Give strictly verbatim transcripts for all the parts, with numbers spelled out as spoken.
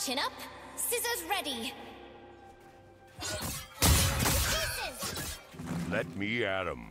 Chin up, scissors ready. Scissors. Let me at him.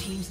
Team's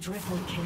Team triple kill.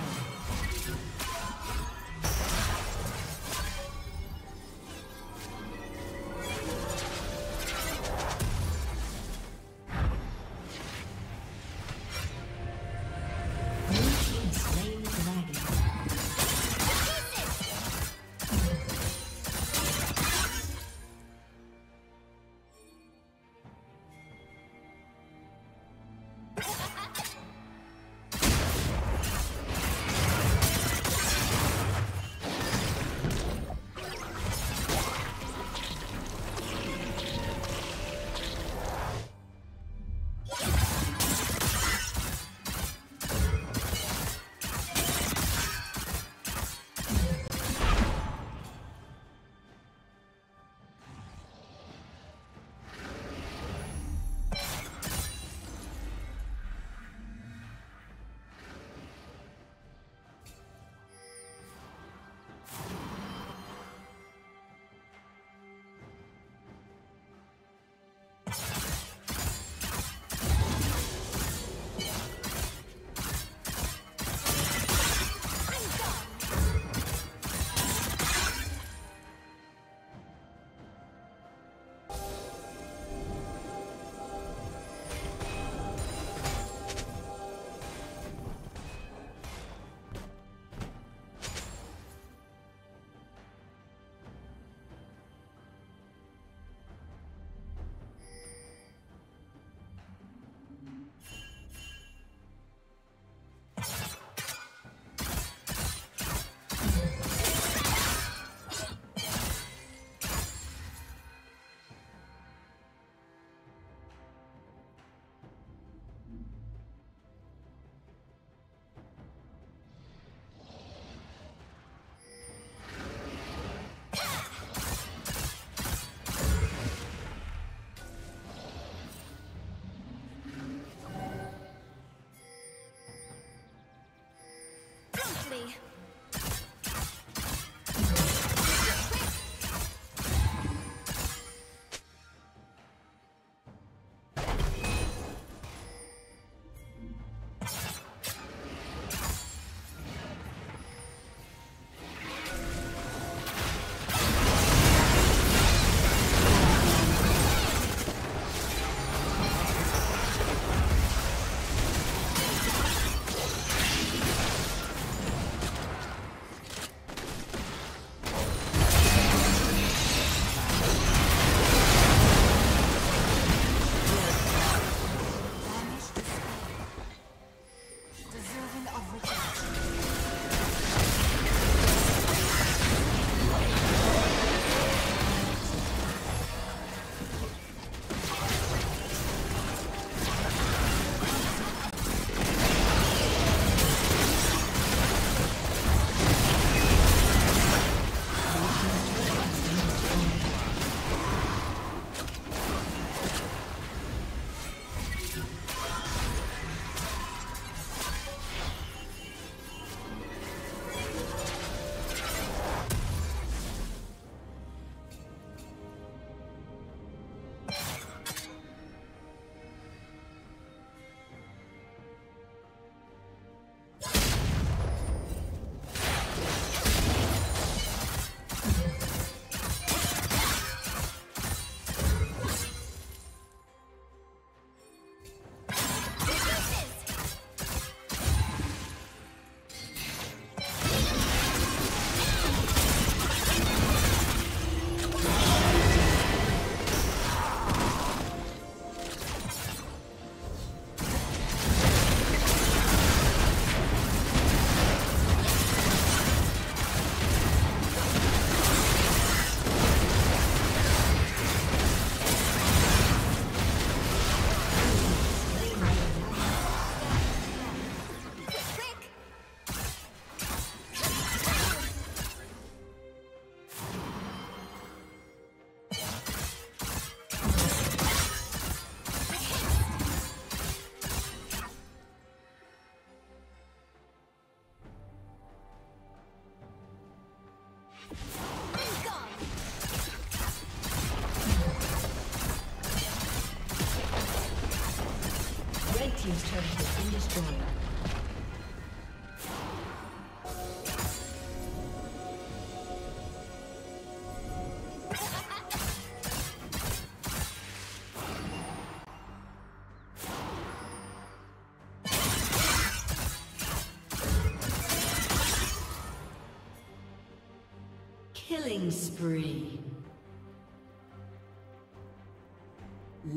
Killing spree.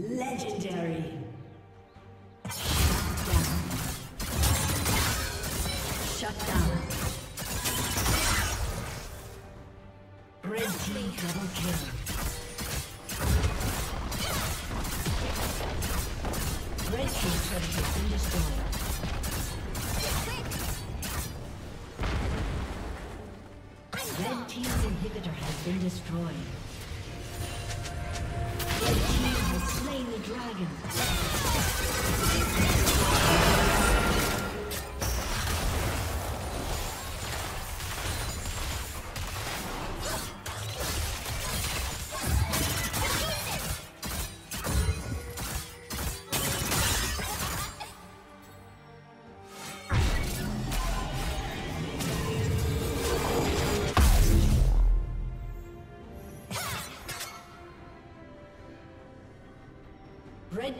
Legendary. Shut down. Bridgley double kill. Bridgley turret has been destroyed. Red team's inhibitor has been destroyed. Red team has slain the dragon. Red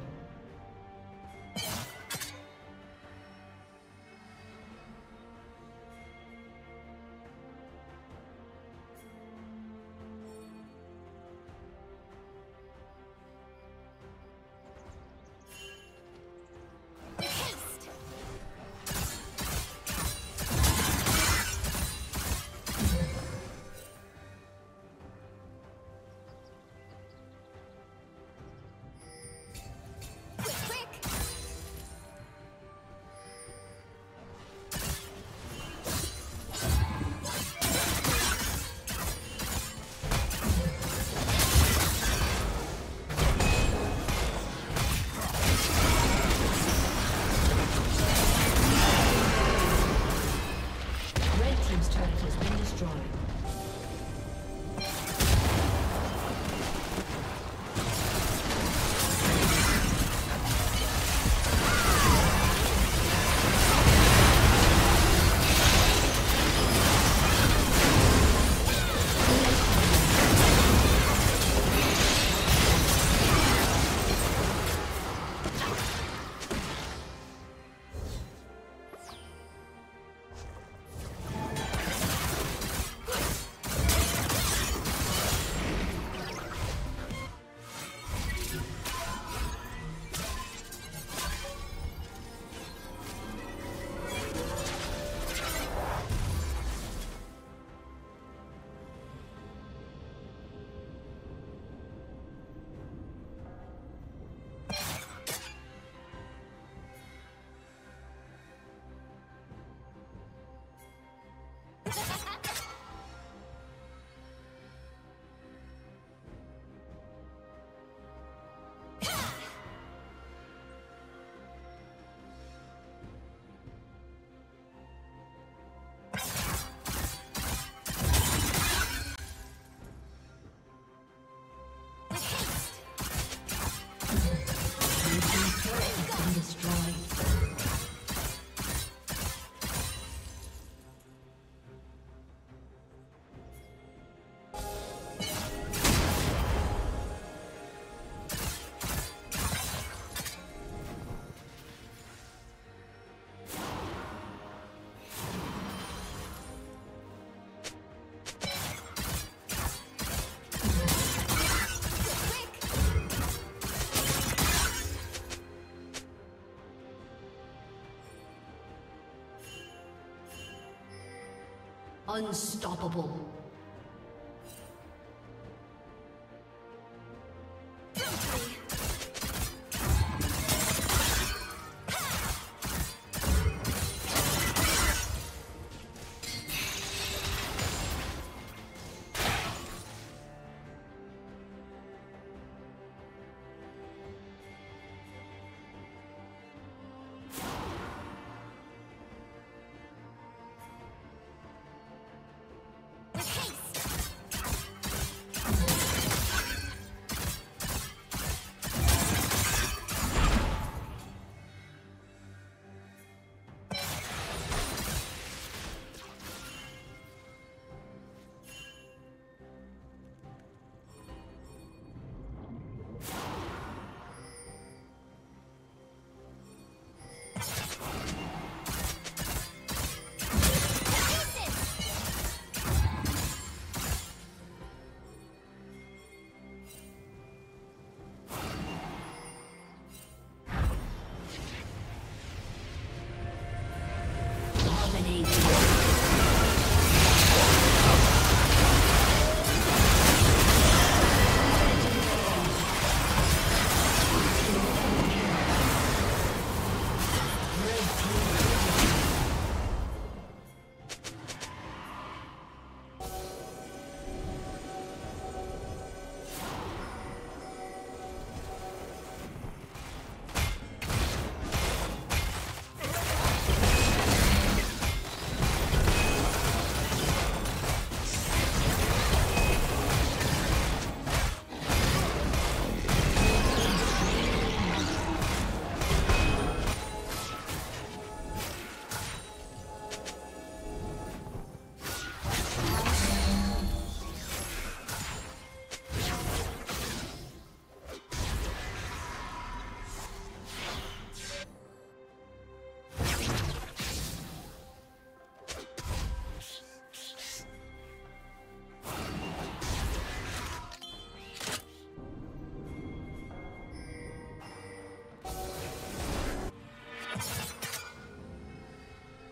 Unstoppable. Okay.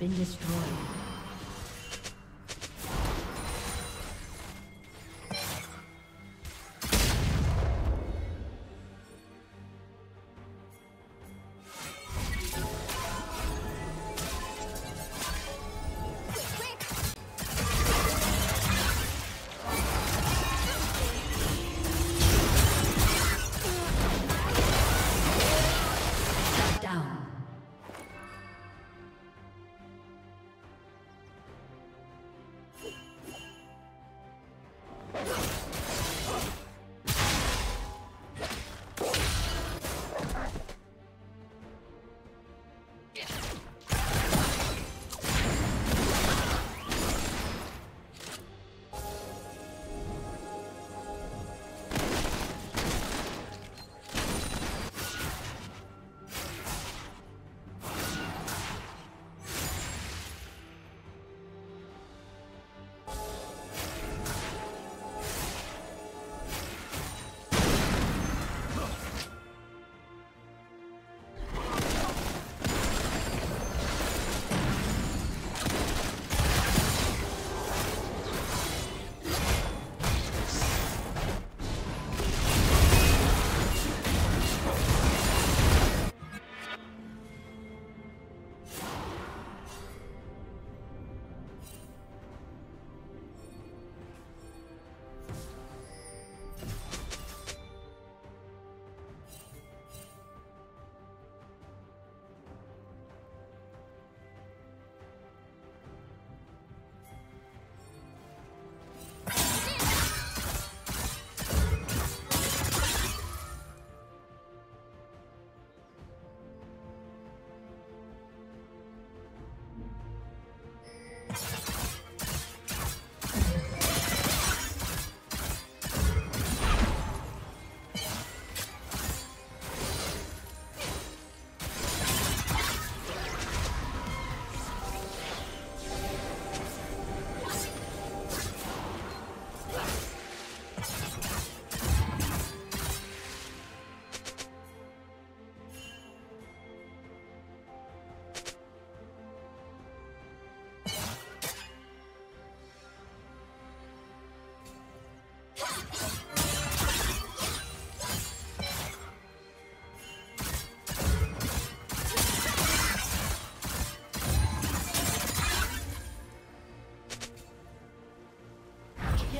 Been destroyed.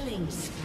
Killing spree.